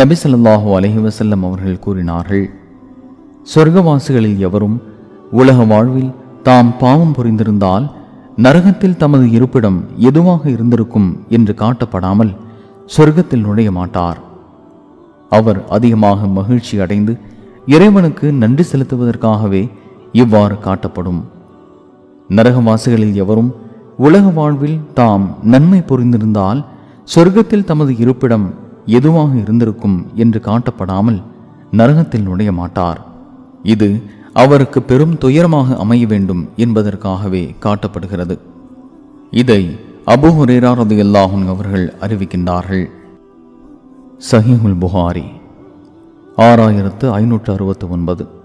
நபி sallallahu alayhi wa sallam அவர்கள் கூறினார்கள், சொர்க்கவாசிகளில் எவரும் உலக வாழ்வில் தாம் பாவம் புரிந்திருந்தால் நரகத்தில் தமது இருப்பிடம் எதுவாக இருந்திருக்கும் என்று காட்டப்படாமல் சொர்க்கத்தில் நுழைய மாட்டார். அவர் அதிகமாக மகிழ்ச்சி அடைந்து இறைவனுக்கு நன்றி செலுத்துவதற்காகவே இவ்வாறு காட்டப்படும். நரகவாசிகளில் எவரும் உலக வாழ்வில் தாம் நன்மை புரிந்திருந்தால் சொர்க்கத்தில் தமது இருப்பிடம் எதுவாக இருந்திருக்கும் என்று காட்டப்படாமல் நரகத்தில் நுழைய மாட்டார். இது அவருக்கு பெரும் துயரமாக அமைய வேண்டும் என்பதற்காகவே காட்டப்படுகிறது. இதை அபூ ஹுரைரா ரலியல்லாஹு அன்ஹு அவர்கள் அறிவிக்கின்றார்கள். சஹீஹ் அல் புகாரி 6569.